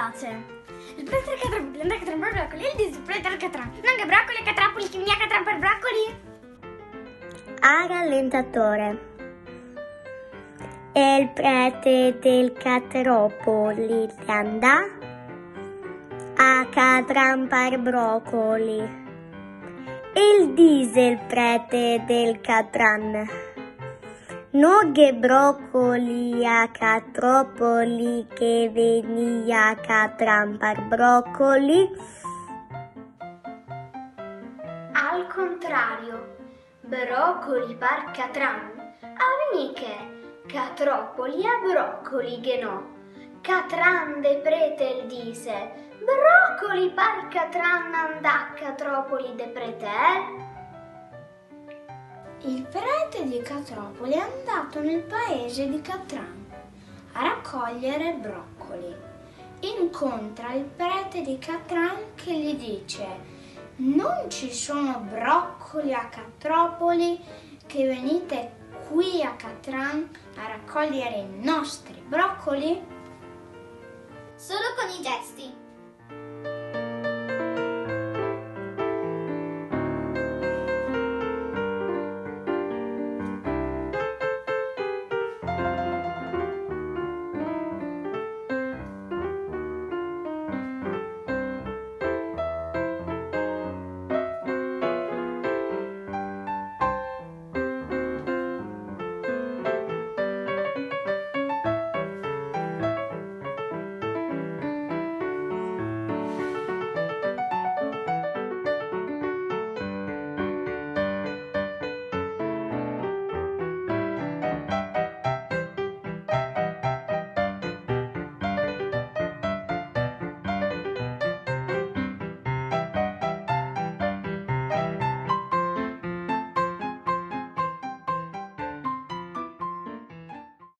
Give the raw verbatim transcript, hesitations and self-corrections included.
piace. Il prete de catropoli, andrà a catrampare braccoli, il dice prete de catropoli, non che braccoli e catropoli, che mi ha catrampare braccoli. A rallentatore. E il prete del catropoli andrà a catrampar broccoli. Il diesel prete del catran. Non che broccoli a catropoli che venia a catrampar broccoli. Al contrario, broccoli par catran, avniche, catropoli a broccoli che no. Catran de prete il dise, broccoli par catran andà catropoli de prete. Il prete di Catropoli è andato nel paese di Catran a raccogliere broccoli. Incontra il prete di Catran che gli dice: non ci sono broccoli a Catropoli, che venite qui a Catran a raccogliere i nostri broccoli? Solo con i gesti.